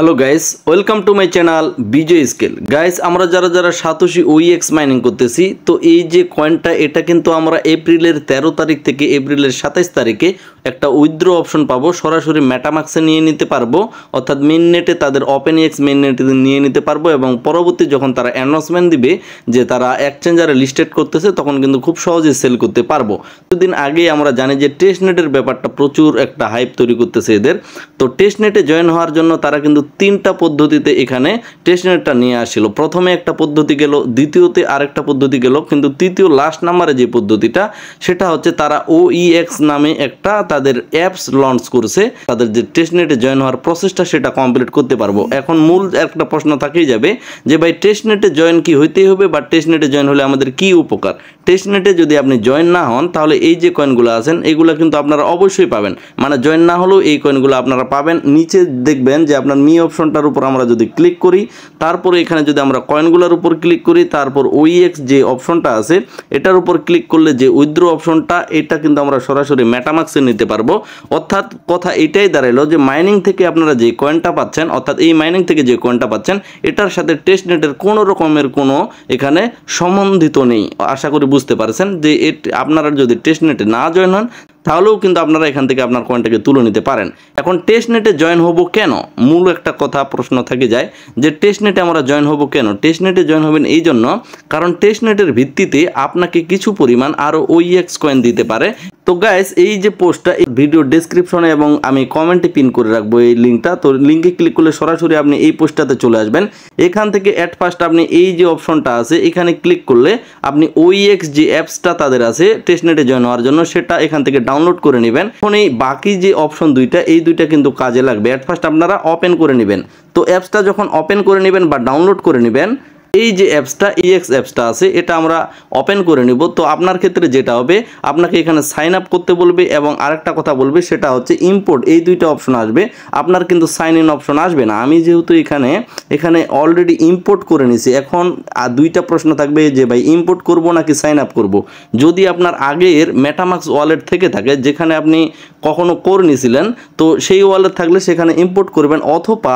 Hello guys welcome to my channel BJ scale guys आमरा जरा जरा सातोशी ओईएक्स माइनिंग करतेছি तो এই যে কয়েনটা এটা কিন্তু আমরা এপ্রিলের 13 তারিখ থেকে এপ্রিলের 27 তারিখে একটা উইথড্র অপশন পাবো সরাসরি মেটামাক্সে নিয়ে নিতে পারবো অর্থাৎ মেইননেটে তাদের ওপেনএক্স মেইননেটে নিয়ে নিতে পারবো এবং পরবর্তী যখন তারা অ্যানাউন্সমেন্ট দিবে যে তারা এক্সচেঞ্জারে লিস্টেড করতেছে তখন কিন্তু খুব সহজে সেল করতে পারবো দুদিন আগে আমরা জানি যে টেস্টনেটের ব্যাপারটা প্রচুর একটা হাইপ তৈরি করতেছে এদের তো টেস্টনেটে জয়েন হওয়ার জন্য তারা কিন্তু তিনটা পদ্ধতিতে এখানে টেস্টনেটটা নিয়ে আসিল প্রথমে একটা পদ্ধতি গেল দ্বিতীয়তে আরেকটা পদ্ধতি গেল কিন্তু তৃতীয় লাস্ট নম্বরে যে পদ্ধতিটা সেটা হচ্ছে তারা OEX নামে একটা তাদের অ্যাপস লঞ্চ করছে তাদের যে টেস্টনেটে জয়েন হওয়ার প্রসেসটা সেটা কমপ্লিট করতে পারবো এখন মূল একটা প্রশ্ন থাকেই যাবে যে ভাই টেস্টনেটে জয়েন কি হইতে হবে বা টেস্টনেটে জয়েন হলে আমাদের কি উপকার টেস্টনেটে যদি আপনি জয়েন না হন তাহলে এই যে কয়েনগুলো আছেন এগুলো কিন্তু আপনারা অবশ্যই পাবেন মানে জয়েন না হলেও এই কয়েনগুলো আপনারা পাবেন নিচে দেখবেন যে আপনার মি অপশনটার উপর আমরা যদি ক্লিক করি তারপরে এখানে যদি আমরা কয়েনগুলোর উপর ক্লিক করি তারপর OEX যে অপশনটা আছে এটার উপর ক্লিক করলে যে উইথড্র অপশনটা এটা কিন্তু আমরা সরাসরি মেটামাক্সে নিতে পারবো অর্থাৎ কথা এটাই দাঁড়ালো যে মাইনিং থেকে আপনারা যে কয়েনটা পাচ্ছেন অর্থাৎ এই মাইনিং থেকে যে কয়েনটা পাচ্ছেন এটার সাথে টেস্টনেটের কোনো রকমের কোনো এখানে সম্বন্ধিত নেই আশা করি বুঝতে পারছেন যে আপনারা যদি টেস্টনেটে না জয়েন হন তাহলেও কিন্তু আপনারা এখান থেকে আপনার কয়েনটাকে তুলে নিতে পারেন এখন টেস্টনেটে জয়েন হব কেন মূল একটা কথা প্রশ্ন থেকে যায় যে টেস্টনেটে আমরা জয়েন হব কেন টেস্টনেটে জয়েন হবেন এই জন্য কারণ টেস্টনেটের ভিত্তিতে আপনাকে কিছু পরিমাণ আরও OEX কয়েন দিতে পারে তো গাইস এই যে পোস্টটা এই ভিডিও ডেসক্রিপশনে এবং আমি কমেন্টে পিন করে রাখবো এই লিঙ্কটা তো লিঙ্কে ক্লিক করলে সরাসরি আপনি এই পোস্টটাতে চলে আসবেন এখান থেকে অ্যাট ফার্স্ট আপনি এই যে অপশনটা আছে এখানে ক্লিক করলে আপনি OEX যে অ্যাপসটা তাদের আছে টেস্টনেটে জয়েন হওয়ার জন্য সেটা এখান থেকে ডাউনলোড করে নেবেন এখন এই বাকি যে অপশন দুইটা এই দুইটা কিন্তু কাজে লাগবে অ্যাট ফার্স্ট আপনারা ওপেন করে নেবেন তো অ্যাপসটা যখন ওপেন করে নেবেন বা ডাউনলোড করে নেবেন এই যে অ্যাপসটা OEX অ্যাপসটা আছে এটা আমরা ওপেন করে নিব তো আপনার ক্ষেত্রে যেটা হবে আপনাকে এখানে সাইন আপ করতে বলবে এবং আরেকটা কথা বলবে সেটা হচ্ছে ইম্পোর্ট এই দুইটা অপশন আসবে আপনার কিন্তু সাইন ইন অপশন আসবে না আমি যেহেতু এখানে অলরেডি ইম্পোর্ট করে নিয়েছি এখন আর দুইটা প্রশ্ন থাকবে যে ভাই ইম্পোর্ট করব নাকি সাইন আপ করব যদি আপনার আগের মেটামাক্স ওয়ালেট থেকে থাকে যেখানে আপনি কখনো করে নিয়েছিলেন তো সেই ওয়ালেট থাকলে সেখানে ইম্পোর্ট করবেন অথবা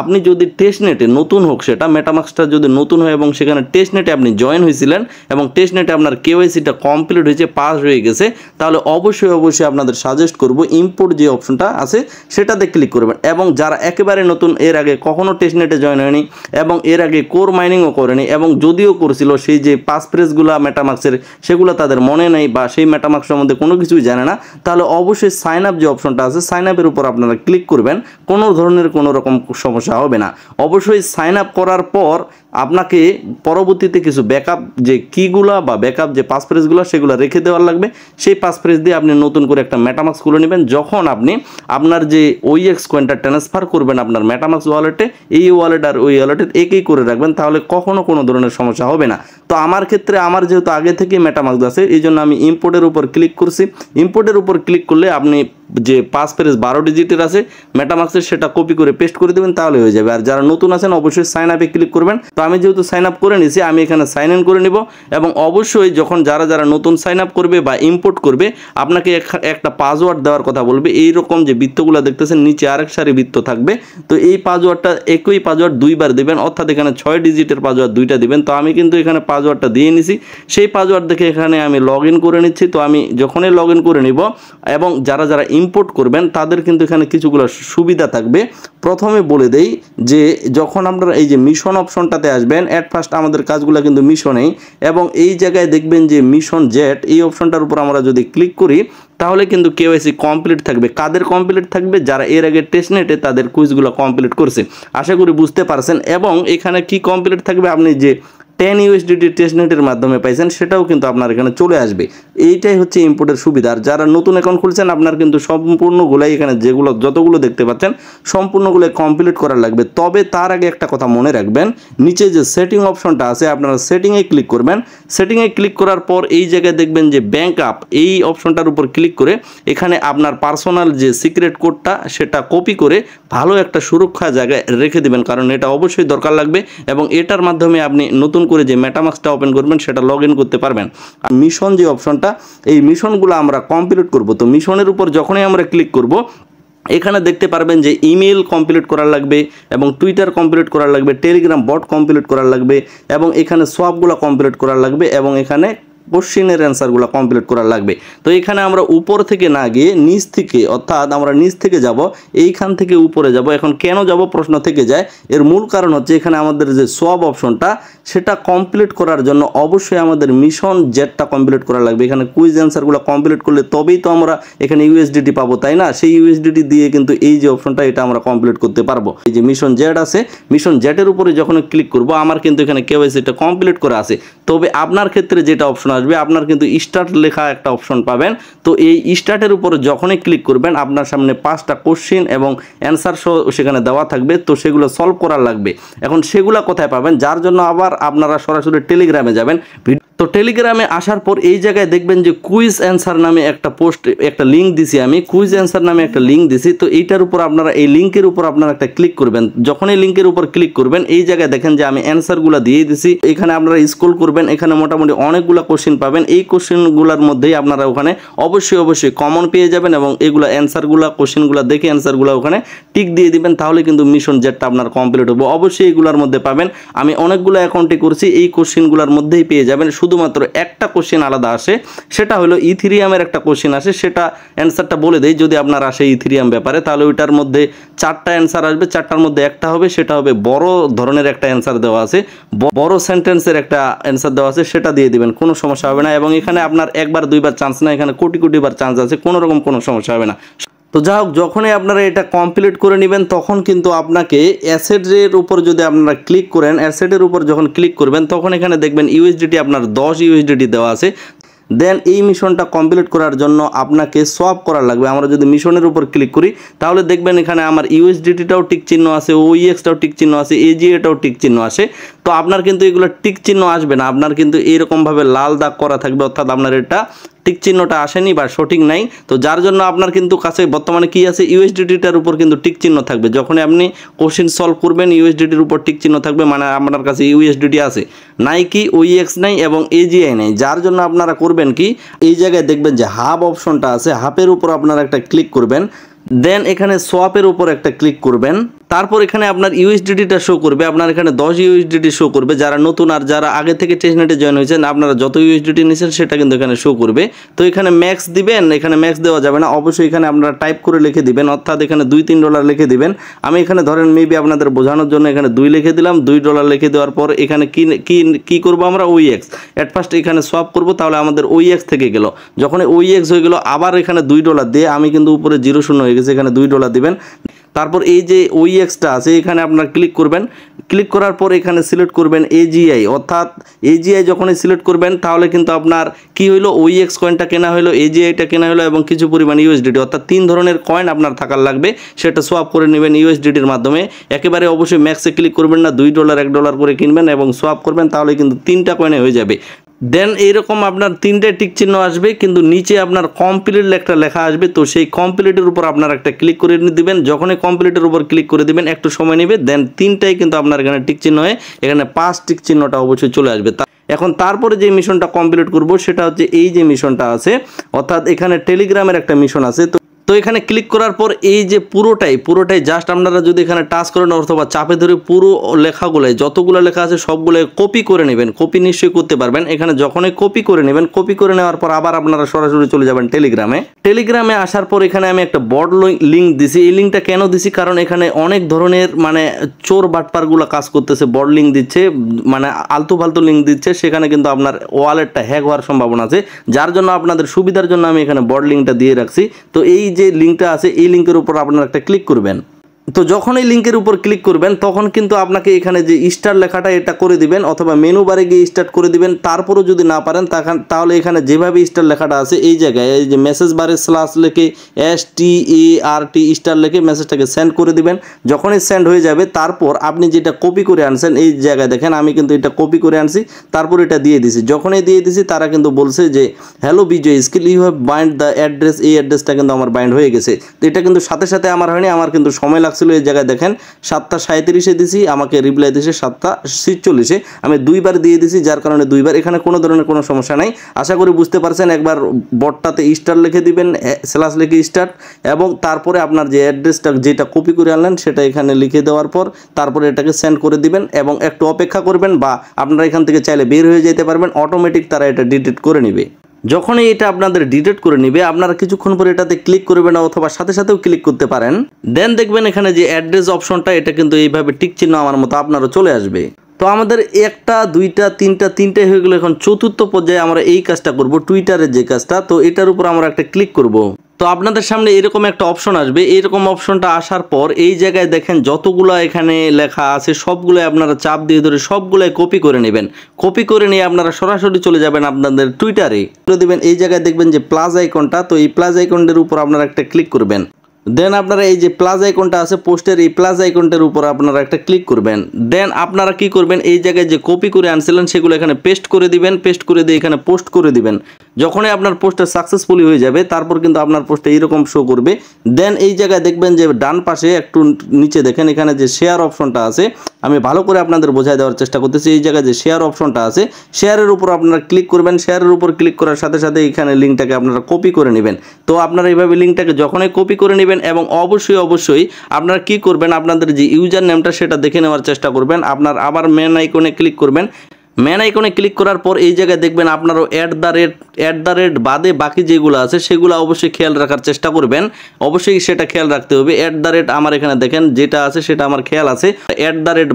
আপনি যদি টেস্টনেটে নতুন হোক সেটা মেটামাক্সটা যদি নতুন এবং সেখানে টেস্টনেটে আপনি জয়েন হয়েছিলেন এবং টেস্টনেটে আপনার কেওয়াইসিটা কমপ্লিট হয়েছে পাস হয়ে গেছে তাহলে অবশ্যই আপনাদের সাজেস্ট করব ইম্পোর্ট যে অপশনটা আছে সেটাতে ক্লিক করবেন এবং যারা একেবারে নতুন এর আগে কখনো টেস্টনেটে জয়েন হয়নি এবং এর আগে কোর মাইনিংও করেনি এবং যদিও করেছিল সেই যে পাস ফ্রেজগুলো মেটামাক্সের সেগুলো তাদের মনে নেই বা সেই মেটামাক্স সম্বন্ধে কোনো কিছুই জানে না তাহলে অবশ্যই সাইন আপ যে অপশনটা আছে সাইন আপের উপর আপনারা ক্লিক করবেন কোনো ধরনের কোনো রকম সমস্যা হবে না অবশ্যই সাইন আপ করার পর আপনাকে পরবর্তীতে কিছু ব্যাকআপ যে কিগুলা বা ব্যাকআপ যে পাসফ্রেজগুলো সেগুলো রেখে দেওয়ার লাগবে সেই পাসফ্রেজ দিয়ে আপনি নতুন করে একটা মেটামাক্স খুলে নেবেন যখন আপনি আপনার যে OEX কয়েনটা ট্রান্সফার করবেন আপনার মেটামাক্স ওয়ালেটে এই ওয়ালেট আর ওই ওয়ালেটে একই করে রাখবেন তাহলে কখনো কোনো ধরনের সমস্যা হবে না তো আমার ক্ষেত্রে আমার যেহেতু আগে থেকে মেটামাক্স আছে এই জন্য আমি ইম্পোর্টের উপর ক্লিক করছি ইম্পোর্টের উপর ক্লিক করলে আপনি যে পাসফ্রেজ 12 ডিজিটের আছে মেটামাক্সের সেটা কপি করে পেস্ট করে দেবেন তাহলে হয়ে যাবে আর যারা নতুন আছেন অবশ্যই সাইন আপে ক্লিক করবেন তো আমি যেহেতু সাইন আপ করে নিয়েছি আমি এখানে সাইন ইন করে নিব এবং অবশ্যই যখন যারা যারা নতুন সাইন আপ করবে বা ইম্পোর্ট করবে আপনাকে একটা পাসওয়ার্ড দেওয়ার কথা বলবে এই রকম যে বৃত্তগুলো দেখতেছেন নিচে আরেক সারি বৃত্ত থাকবে তো এই পাসওয়ার্ডটা একই পাসওয়ার্ড দুইবার দেবেন অর্থাৎ এখানে 6 ডিজিটের পাসওয়ার্ড দুইটা দিবেন তো আমি কিন্তু এখানে পাসওয়ার্ডটা দিয়ে নিছি সেই পাসওয়ার্ড দেখে এখানে আমি লগইন করে নিচ্ছি তো আমি যখনই লগইন করে নিব এবং যারা যারা ইম্পোর্ট করবেন তাদের কিন্তু এখানে কিছুগুলো সুবিধা থাকবে প্রথমে বলে দেই যে যখন আপনারা এই যে মিশন অপশনটাতে আসবেন অ্যাট ফার্স্ট আমাদের কাজগুলো কিন্তু মিশনেই এবং এই জায়গায় দেখবেন যে মিশন জেট এই অপশনটার উপর আমরা যদি ক্লিক করি তাহলে কিন্তু কেওয়াইসি কমপ্লিট থাকবে কাদের কমপ্লিট থাকবে যারা এর আগে টেস্টনেটে তাদের কুইজগুলো কমপ্লিট করছে আশা করি বুঝতে পারছেন এবং এখানে কি কমপ্লিট থাকবে আপনি যে 10 USDT টেস্টনেটের মাধ্যমে পাইছেন সেটাও কিন্তু আপনার এখানে চলে আসবে এইটাই হচ্ছে ইম্পোর্টের সুবিধা আর যারা নতুন অ্যাকাউন্ট খুলছেন আপনার কিন্তু সম্পূর্ণগুলাই এখানে যতগুলো দেখতে পাচ্ছেন সম্পূর্ণগুলো কমপ্লিট করা লাগবে তবে তার আগে একটা কথা মনে রাখবেন নিচে যে সেটিং অপশনটা আছে আপনারা সেটিংয়ে ক্লিক করবেন সেটিংয়ে ক্লিক করার পর এই জায়গায় দেখবেন যে ব্যাংক আপ এই অপশনটার উপর ক্লিক করে এখানে আপনার পার্সোনাল যে সিক্রেট কোডটা সেটা কপি করে ভালো একটা সুরক্ষা জায়গায় রেখে দেবেন কারণ এটা অবশ্যই দরকার লাগবে এবং এটার মাধ্যমে আপনি নতুন করে যে মেটামাক্সটা ওপেন করবেন সেটা লগইন করতে পারবেন আর মিশন যে অপশনটা এই মিশনগুলো আমরা কমপ্লিট করব তো মিশনের উপর যখনই আমরা ক্লিক করব एखाने देखते पारबेन जे इमेल कमप्लीट करा लागबे एबं ट्विटर कमप्लीट करा लागबे टेलिग्राम बट कमप्लीट करा लागबे एबं एखाने सबगुला कमप्लीट करा लागबे एबं एखाने क्वेश्चनेर आंसरगुलो कमप्लीट करा लागबे। तो एखाने आमरा ऊपर थेके ना गिये नीच थेके अर्थात आमरा नीच थेके जाबो एइखान थेके ऊपरे जाबो। एखन केन जाबो प्रश्न थेके जाय एर मूल कारण हच्छे एखाने आमादेर जे सब अपशनटा सेटा कमप्लीट करार जोन्नो अवश्यई आमादेर मिशन जेडटा कमप्लीट करा लागबे। एखाने क्विज आंसरगुलो कमप्लीट करले तबेई तो आमरा एखाने यूएसडीटी पाबो ताई ना, सेई यूएसडीटी दिये किन्तु एई जे अपशनटा एटा आमरा कमप्लीट करते पारबो। एई जे मिशन जेड आछे मिशन जेडेर ऊपरे जखन क्लिक करबो आमार किन्तु एखाने केवाईसी टा कमप्लीट करा आछे। तबे आपनार क्षेत्रे जेटा अपशन आसबे आपनार किन्तु स्टार्ट लेखा एक अपशन पाबेन। तो ये स्टार्टर ऊपर जखोनी क्लिक करबेन आपनार सामने पाँचटा क्वेश्चन एवं आंसर सह सेखाने देवा थाकबे। तो सेगुलो सल्व करा लागबे। एखन सेगुलो कोथाय पाबेन जार जन्य आबार आपनारा सरासरि टेलिग्रामे जाबेन। तो टेलिग्रामे आसार पर ये जगह देखें जो क्यूज अन्सार नामे एक पोस्ट एक लिंक दीसी आमी क्यूज अन्सार नामे एक लिंक दीसी। तो यार ऊपर अपनारा ये लिंकर ऊपर अपना एक क्लिक करबें। जखन ही लिंकर ऊपर क्लिक करबें ये जगह देखें जो आमी अन्सारगुला दिए दीसी। एखाने अपनारा स्क्रल करबें एखाने मोटामुटी अनेकगुला कोश्चेन पाबेन। ये कोश्चेनगुलार मध्येई अपनारा ओखाने अवश्य अवश्य कमन पेये जाबेन एबं एगुला अन्सारगुला कोश्चेनगुला देखे अन्सारगुला ओखाने टिक दिए दिबेन ताहले किन्तु मिशन जेडटा आपनार कमप्लीट होबे। अवश्यई एगुलार मध्ये पाबेन। आमी अनेकगुला अकाउंटे करछि ये कोश्चेनगुलार मध्येई पेये जाबेन। শুধুমাত্র একটা কোশ্চেন আলাদা আসে সেটা হলো ইথেরিয়ামের একটা কোশ্চেন আসে সেটা অ্যানসারটা বলে দেই যদি আপনার আসে ইথেরিয়াম ব্যাপারে তাহলে ওইটার মধ্যে চারটা অ্যানসার আসবে চারটার মধ্যে একটা হবে সেটা হবে বড় ধরনের একটা অ্যানসার দেওয়া আছে বড় সেন্টেন্সের একটা অ্যানসার দেওয়া আছে সেটা দিয়ে দিবেন কোনো সমস্যা হবে না। এবং এখানে আপনার একবার দুইবার চান্স না এখানে কোটি কোটি বার চান্স আছে কোনো রকম কোনো সমস্যা হবে না। तो যাও যখনই আপনারা এটা কমপ্লিট করে নেবেন তখন কিন্তু আপনাকে অ্যাসেটের উপর যদি আপনারা ক্লিক করেন অ্যাসেটের উপর যখন ক্লিক করবেন তখন এখানে দেখবেন ইউএসডিটি আপনার 10 ইউএসডিটি দেওয়া আছে। दें ये मिशनटा कमप्लीट करार जोन्नो आपनाके स्वैप करा लागबे। आमरा जोदि मिशनेर ऊपर क्लिक करी ताहले देखबेन एखाने आमार यूएसडीटीटाओ टिक चिन्ह आछे ओईएक्सटाओ टिक चिन्ह आछे एजीएटाओ टिक चिन्ह आछे। तो आपनार किन्तु एगुलो टिक चिन्ह आसबे ना आपनार किन्तु एरकम भावे लाल दाग करा थाकबे अर्थात आपनार एटा टिक चिन्हटा आसेनि बा सठिक नाई। तो जार जोन्नो आपनार किन्तु काछे बर्तमाने कि आछे यूएसडीटीटार ऊपर किन्तु टिक चिन्ह थाकबे। जखोनी आपनि क्वेश्चन सल्व करबेन यूएसडीटीर ऊपर टिक चिन्ह थाकबे माने आपनार काछे यूएसडीटी आछे नाई कि ओईएक्स नाई एबं एजीआई नाई। जार जोन्नो आपनारा করবেন কি এই জায়গায় দেখবেন যে হাব অপশনটা আছে হাবের উপর আপনারা একটা ক্লিক করবেন। দেন এখানে সোয়াপের উপর একটা ক্লিক করবেন। তারপর এখানে আপনার ইউএসডিটিটা শো করবে আপনার এখানে 10 ইউএসডিটি শো করবে। যারা নতুন আর যারা আগে থেকে টেস্টনেটে জয়েন হয়েছেন আপনারা যত ইউএসডিটি নিছেন সেটা কিন্তু এখানে শো করবে। তো এখানে ম্যাক্স দিবেন এখানে ম্যাক্স দেওয়া যাবে না অবশ্যই এখানে আপনারা টাইপ করে লিখে দিবেন অর্থাৎ এখানে 2-3 ডলার লিখে দিবেন। আমি এখানে ধরেন মেবি আপনাদের বোঝানোর জন্য এখানে 2 লিখে দিলাম। 2 ডলার লিখে দেওয়ার পর এখানে কি কি কি করব আমরা ওএক্স এট ফার্স্ট এখানে সোয়াপ করব তাহলে আমাদের ওএক্স থেকে গেল। যখন ওএক্স হয়ে গেল আবার এখানে 2 ডলার দিয়ে আমি কিন্তু উপরে 0-0 হয়ে গেছে এখানে 2 ডলার দিবেন। তারপর এই যে ওইএক্সটা আছে এখানে আপনারা ক্লিক করবেন। ক্লিক করার পর এখানে সিলেক্ট করবেন এজিআই অর্থাৎ এজিআই যখনই সিলেক্ট করবেন তাহলে কিন্তু আপনার কি হলো ওইএক্স কয়েনটা কেনা হলো এজিআইটা কেনা হলো এবং কিছু পরিমাণ ইউএসডিটি অর্থাৎ 3 ধরনের কয়েন আপনার থাকার লাগবে সেটা সোয়াপ করে নেবেন ইউএসডিটির মাধ্যমে। একেবারে অবশ্যই ম্যাক্সে ক্লিক করবেন না 2 ডলার 1 ডলার করে কিনবেন এবং সোয়াপ করবেন তাহলে কিন্তু 3টা কয়েনে হয়ে যাবে। দেন এরকম আপনার 3টে টিক চিহ্ন আসবে কিন্তু নিচে আপনার কমপ্লিট একটা লেখা আসবে। তো সেই কমপ্লিটের উপর আপনার একটা ক্লিক করে দিবেন। যখনই কমপ্লিটের উপর ক্লিক করে দিবেন একটু সময় নেবে। দেন 3টাই কিন্তু আপনার এখানে টিক চিহ্ন হয়ে এখানে 5 টিক চিহ্নটা অবশ্যই চলে আসবে। এখন তারপরে যে মিশনটা কমপ্লিট করব সেটা হচ্ছে এই যে মিশনটা আছে অর্থাৎ এখানে টেলিগ্রামের একটা মিশন আছে। তো এখানে ক্লিক করার পর এই যে পুরোটাই জাস্ট আপনারা যদি এখানে টাচ করেন অথবা চাপে ধরে পুরো লেখাগুলো যতগুলো লেখা আছে সবগুলো কপি করে নেবেন। কপি নিশ্চয়ই করতে পারবেন। এখানে যখনই কপি করে নেবেন কপি করে নেওয়ার পর আবার আপনারা সরাসরি চলে যাবেন টেলিগ্রামে আসার পর এখানে আমি একটা বড় লিংক দিছি। এই লিংকটা কেন দিছি কারণ এখানে অনেক ধরনের মানে চোর বাটপারগুলো কাজ করতেছে বড় লিংক দিচ্ছে মানে আলতু ফালতু লিংক দিচ্ছে সেখানে কিন্তু আপনার ওয়ালেটটা হ্যাক হওয়ার সম্ভাবনা আছে। যার জন্য আপনাদের সুবিধার জন্য আমি এখানে বড় লিংকটা দিয়ে রাখছি। তো এই যে লিংকটা আছে এই লিংকের উপর আপনারা একটা ক্লিক করবেন। তো যখন এই লিংকের উপর ক্লিক করবেন তখন কিন্তু আপনাকে এখানে যে স্টার লেখাটা এটা করে দিবেন অথবা মেনু বারে গিয়ে স্টার্ট করে দিবেন। তারপরও যদি না পারেন তাহলে এখানে যেভাবে স্টার লেখাটা আছে এই জায়গায় এই যে মেসেজ বারে স্ল্যাশ লিখে START স্টার লিখে মেসেজটাকে সেন্ড করে দিবেন। যখনই সেন্ড হয়ে যাবে তারপর আপনি যেটা কপি করে আনছেন এই জায়গায় দেখেন আমি কিন্তু এটা কপি করে আনছি তারপর এটা দিয়ে দিছি। যখনই দিয়ে দিছি তারা কিন্তু বলছে যে hello Bijoy skill you have bind the address এই অ্যাড্রেসটা কিন্তু আমার বাইন্ড হয়ে গেছে। তো এটা কিন্তু সাথে সাথে আমার হয়নি আমার কিন্তু সময় লাগছে লাগছিল এই জায়গায় দেখেন 7:37 এ দিছি, আমাকে রিপ্লাই দিয়েছে 7:46 এ। আমি দুইবার দিয়ে দিছি যার কারণে দুইবার, এখানে কোনো ধরনের কোনো সমস্যা নাই। আশা করি বুঝতে পারছেন। একবার বটটাতে স্টার লিখে দিবেন, স্ল্যাশ লিখে স্টার, এবং তারপরে আপনার যে অ্যাড্রেসটা যেটা কপি করে আনলেন সেটা এখানে লিখে দেওয়ার পর তারপরে এটাকে সেন্ড করে দিবেন এবং একটু অপেক্ষা করবেন, বা আপনারা এখান থেকে চাইলে বের হয়ে যেতে পারবেন। অটোমেটিক তারা এটা ডিটেক্ট করে নেবে। যখনই এটা আপনাদের ডিটেক্ট করে নেবে আপনারা কিছুক্ষণ পরে এটাতে ক্লিক করবেন অথবা সাথে সাথেও ক্লিক করতে পারেন। দেন দেখবেন এখানে যে অ্যাড্রেস অপশনটা এটা কিন্তু এইভাবে টিক চিহ্ন আমার মতো আপনারও চলে আসবে। তো আমাদের একটা দুইটা তিনটা হয়ে গেল। এখন চতুর্থ পর্যায়ে আমরা এই কাজটা করব, টুইটারের যে কাজটা, তো এটার উপর আমরা একটা ক্লিক করব। তো আপনাদের সামনে এরকম একটা অপশন আসবে। এরকম অপশনটা আসার পর এই জায়গায় দেখেন যতগুলো এখানে লেখা আছে সবগুলো আপনারা চাপ দিয়ে ধরে সবগুলোই কপি করে নেবেন। কপি করে নিয়ে আপনারা সরাসরি চলে যাবেন আপনাদের টুইটারে, করে দেবেন। এই জায়গায় দেখবেন যে প্লাস আইকনটা, তো এই প্লাস আইকনের উপর আপনারা একটা ক্লিক করবেন। দেন আপনারা এই যে প্লাস আইকনটা আছে পোস্টের, এই প্লাস আইকনটার উপর আপনারা একটা ক্লিক করবেন। দেন আপনারা কি করবেন, এই জায়গায় যে কপি করে আনছিলেন সেগুলো এখানে পেস্ট করে দিবেন। পেস্ট করে দিয়ে এখানে পোস্ট করে দিবেন। যখনই আপনার পোস্টটা সাকসেসফুলি হয়ে যাবে তারপর কিন্তু আপনার পোস্টটা এইরকম শো করবে। দেন এই জায়গায় দেখবেন যে ডান পাশে একটু নিচে দেখেন এখানে যে শেয়ার অপশনটা আছে, আমি ভালো করে আপনাদের বোঝায় দেওয়ার চেষ্টা করতেছি। এই জায়গায় যে শেয়ার অপশনটা আছে শেয়ারের উপর আপনারা ক্লিক করবেন। শেয়ারের উপর ক্লিক করার সাথে সাথে এখানে লিঙ্কটাকে আপনারা কপি করে নেবেন। তো আপনারা এইভাবে লিঙ্কটাকে যখনই কপি করে নেবেন এবং অবশ্যই আপনারা কি করবেন, আপনাদের যে ইউজার নেমটা সেটা দেখে নেওয়ার চেষ্টা করবেন। আপনার আবার মেন আইকনে ক্লিক করবেন। মেন আইকনে ক্লিক করার পর এই জায়গায় দেখবেন আপনারও অ্যাট দ্য রেট বাদে বাকি যেগুলো আছে সেগুলো অবশ্যই খেয়াল রাখার চেষ্টা করবেন। অবশ্যই সেটা খেয়াল রাখতে হবে। @ আমার এখানে দেখেন যেটা আছে সেটা আমার খেয়াল আছে, অ্যাট দ্য রেট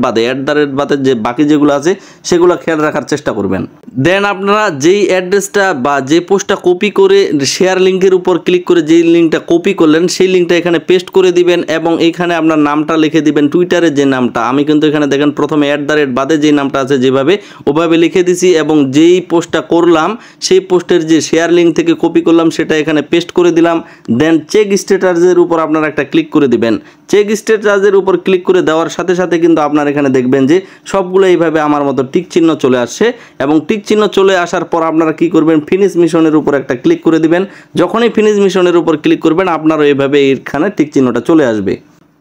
বাদে যে বাকি যেগুলো আছে সেগুলো খেয়াল রাখার চেষ্টা করবেন। দেন আপনারা যেই অ্যাড্রেসটা বা যে পোস্টটা কপি করে শেয়ার লিঙ্কের উপর ক্লিক করে যেই লিঙ্কটা কপি করলেন সেই লিঙ্কটা এখানে পেস্ট করে দিবেন এবং এখানে আপনার নামটা লিখে দিবেন, টুইটারের যে নামটা। আমি কিন্তু এখানে দেখেন প্রথমে @ বাদে যে নামটা আছে যেভাবে ওভাবে লিখে দিছি, এবং যেই পোস্টটা করলাম সেই পোস্টের যে শেয়ার লিঙ্ক থেকে কপি করলাম সেটা এখানে পেস্ট করে দিলাম। দেন চেক স্ট্যাটাসের উপর আপনারা একটা ক্লিক করে দিবেন। চেক স্ট্যাটাসের উপর ক্লিক করে দেওয়ার সাথে সাথে কিন্তু আপনারা এখানে দেখবেন যে সবগুলো এইভাবে আমার মতো টিক চিহ্ন চলে আসছে, এবং টিক চিহ্ন চলে আসার পর আপনারা কি করবেন, ফিনিশ মিশনের উপর একটা ক্লিক করে দিবেন। যখনই ফিনিশ মিশনের উপর ক্লিক করবেন আপনারও এইভাবে এখানে টিক চিহ্নটা চলে আসবে।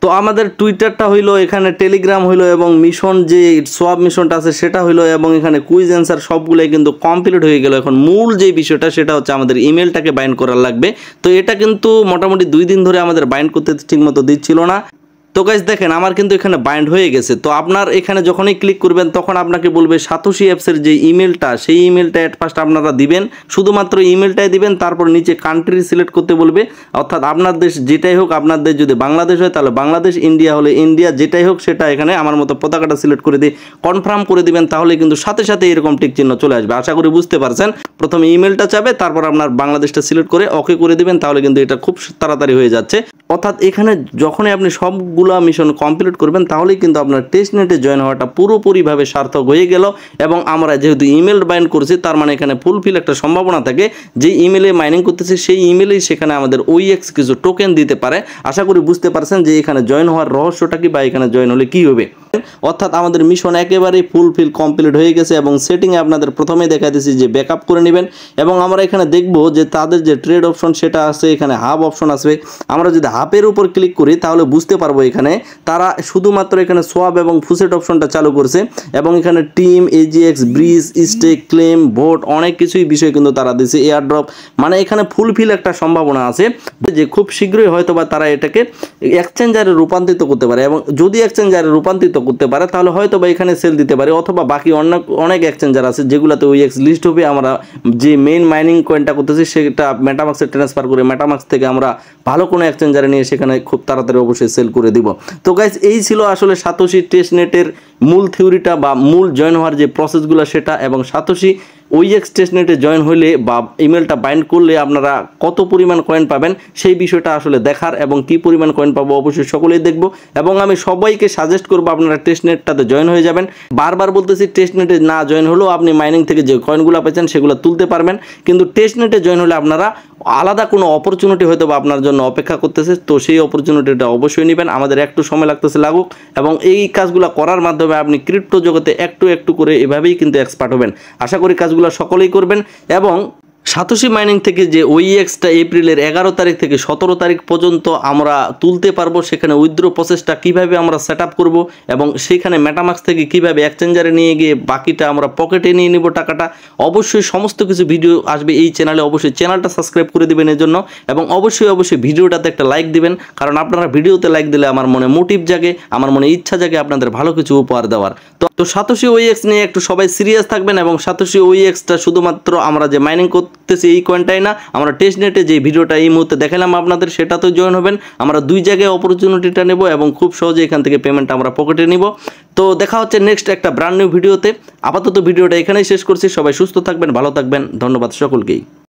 তো আমাদের টুইটারটা হইলো, এখানে টেলিগ্রাম হইলো, এবং মিশন যে সোয়াব মিশনটা আছে সেটা হইলো, এবং এখানে কুইজ অ্যান্সার সবগুলোই কিন্তু কমপ্লিট হয়ে গেল। এখন মূল যে বিষয়টা সেটা হচ্ছে আমাদের ইমেলটাকে বাইন্ড করার লাগবে। তো এটা কিন্তু মোটামুটি 2 দিন ধরে আমাদের বাইন্ড করতে ঠিকমতো দিচ্ছিল না। তো গাইস দেখেন আমার কিন্তু এখানে বাইন্ড হয়ে গেছে। তো আপনার এখানে যখনই ক্লিক করবেন তখন আপনাকে বলবে সাতোশি অ্যাপসের যে ইমেলটা সেই ইমেলটা অ্যাড্রেস আপনারা দিবেন, শুধুমাত্র ইমেলটাই দিবেন। তারপর নিচে কান্ট্রি সিলেক্ট করতে বলবে, অর্থাৎ আপনার দেশ যেটাই হোক, আপনার দেশ যদি বাংলাদেশ হয় তাহলে বাংলাদেশ, ইন্ডিয়া হলে ইন্ডিয়া, যেটাই হোক সেটা এখানে আমার মতো পতাকাটা সিলেক্ট করে দিয়ে কনফার্ম করে দিবেন। তাহলে কিন্তু সাথে সাথে এরকম টিক চিহ্ন চলে আসবে। আশা করি বুঝতে পারছেন। প্রথমে ইমেলটা চাবে, তারপর আপনার বাংলাদেশটা সিলেক্ট করে ওকে করে দিবেন। তাহলে কিন্তু এটা খুব তাড়াতাড়ি হয়ে যাচ্ছে। অর্থাৎ এখানে যখনই আপনি সবগুলা মিশন কমপ্লিট করবেন তাহলেই কিন্তু আপনার টেস্টনেটে জয়েন হওয়াটা পুরোপুরিভাবে সার্থক হয়ে গেল। এবং আমরা যেহেতু ইমেল বাইন্ড করছি তার মানে এখানে ফুলফিল একটা সম্ভাবনা থাকে যে ইমেলে মাইনিং করতেছে সেই ইমেলেই সেখানে আমাদের OEX কিছু টোকেন দিতে পারে। আশা করি বুঝতে পারছেন যে এখানে জয়েন হওয়ার রহস্যটা কি বা এখানে জয়েন হলে কী হবে। অর্থাৎ আমাদের মিশন একেবারেই ফুলফিল কমপ্লিট হয়ে গেছে। এবং সেটিংয়ে আপনাদের প্রথমে দেখা দিয়েছি যে ব্যাকআপ করে নেবেন, এবং আমরা এখানে দেখব যে তাদের যে ট্রেড অপশন সেটা আছে, এখানে হাব অপশন আসবে। আমরা যদি হাবের উপর ক্লিক করি তাহলে বুঝতে পারবো এখানে তারা শুধুমাত্র এখানে সোয়াব এবং ফুসেট অপশনটা চালু করছে, এবং এখানে team, AGX, bridge, stake, claim, vote অনেক কিছুই বিষয় কিন্তু তারা দিয়েছে, এয়ারড্রপ, মানে এখানে ফুলফিল একটা সম্ভাবনা আছে যে খুব শীঘ্রই হয়তোবা তারা এটাকে এক্সচেঞ্জারে রূপান্তরিত করতে পারে। এবং যদি এক্সচেঞ্জারে রূপান্তরিত করতে পারে তাহলে হয়তো বা এখানে সেল দিতে পারে, অথবা বাকি অনেক এক্সচেঞ্জার আছে যেগুলোতে OEX লিস্ট হবে। আমরা যে মেইন মাইনিং কয়েনটা করতেছি সেটা মেটামাক্সে ট্রান্সফার করে মেটামাক্স থেকে আমরা ভালো কোনো এক্সচেঞ্জারে নিয়ে সেখানে খুব তাড়াতাড়ি অবশ্যই সেল করে দিব। তো গাইস এই ছিল আসলে সাতোশি টেস্টনেটের মূল থিওরিটা বা মূল জয়েন হওয়ার যে প্রসেসগুলো সেটা, এবং সাতোশি OEX টেস্টনেটে জয়েন হলে বা ইমেলটা বাইন্ড করলে আপনারা কত পরিমাণ কয়েন পাবেন সেই বিষয়টা আসলে দেখার, এবং কি পরিমাণ কয়েন পাবো অবশ্যই সকলেই দেখব। এবং আমি সবাইকে সাজেস্ট করবো আপনারা টেস্টনেটটাতে জয়েন হয়ে যাবেন। বারবার বলতেছি টেস্টনেটে না জয়েন হলেও আপনি মাইনিং থেকে যে কয়েনগুলো পেয়েছেন সেগুলো তুলতে পারবেন, কিন্তু টেস্টনেটে জয়েন হলে আপনারা আলাদা কোনো অপরচুনিটি হয়তো বা আপনার জন্য অপেক্ষা করতেছে। তো সেই অপরচুনিটিটা অবশ্যই নেবেন। আমাদের একটু সময় লাগতেছে, লাগুক, এবং এই কাজগুলো করার মাধ্যমে আপনি ক্রিপ্টো জগতে একটু একটু করে এভাবেই কিন্তু এক্সপার্ট হবেন। আশা করি কাজগুলো সকলেই করবেন। এবং সাতোশি মাইনিং থেকে যে ওইএক্সটা এপ্রিলের ১১ তারিখ থেকে ১৭ তারিখ পর্যন্ত আমরা তুলতে পারবো, সেখানে উইথড্র প্রসেসটা কিভাবে আমরা সেটআপ করব এবং সেখানে মেটামাক্স থেকে কিভাবে এক্সচেঞ্জারে নিয়ে গিয়ে বাকিটা আমরা পকেটে নিয়ে নেব টাকাটা, অবশ্যই সমস্ত কিছু ভিডিও আসবে এই চ্যানেলে। অবশ্যই চ্যানেলটা সাবস্ক্রাইব করে দিবেন এর জন্য, এবং অবশ্যই ভিডিওটাতে একটা লাইক দিবেন, কারণ আপনারা ভিডিওতে লাইক দিলে আমার মনে মোটিভ জাগে, আমার মনে ইচ্ছা জাগে আপনাদের ভালো কিছু উপহার দেওয়ার। তো সাতোশি ওইএক্স নিয়ে একটু সবাই সিরিয়াস থাকবেন, এবং সাতোশি ওইএক্সটা শুধুমাত্র আমরা যে মাইনিং করতেছি এই কয়েনটাই না, আমরা টেস্টনেটে যে ভিডিওটা এই মুহূর্তে দেখালাম আপনাদের সেটাতেও জয়েন হবেন। আমরা দুই জায়গায় অপরচুনিটিটা নেব এবং খুব সহজে এখান থেকে পেমেন্ট আমরা পকেটে নিব। তো দেখা হচ্ছে নেক্সট একটা ব্র্যান্ড নিউ ভিডিওতে। আপাতত ভিডিওটা এখানেই শেষ করছি। সবাই সুস্থ থাকবেন, ভালো থাকবেন, ধন্যবাদ সকলকেই।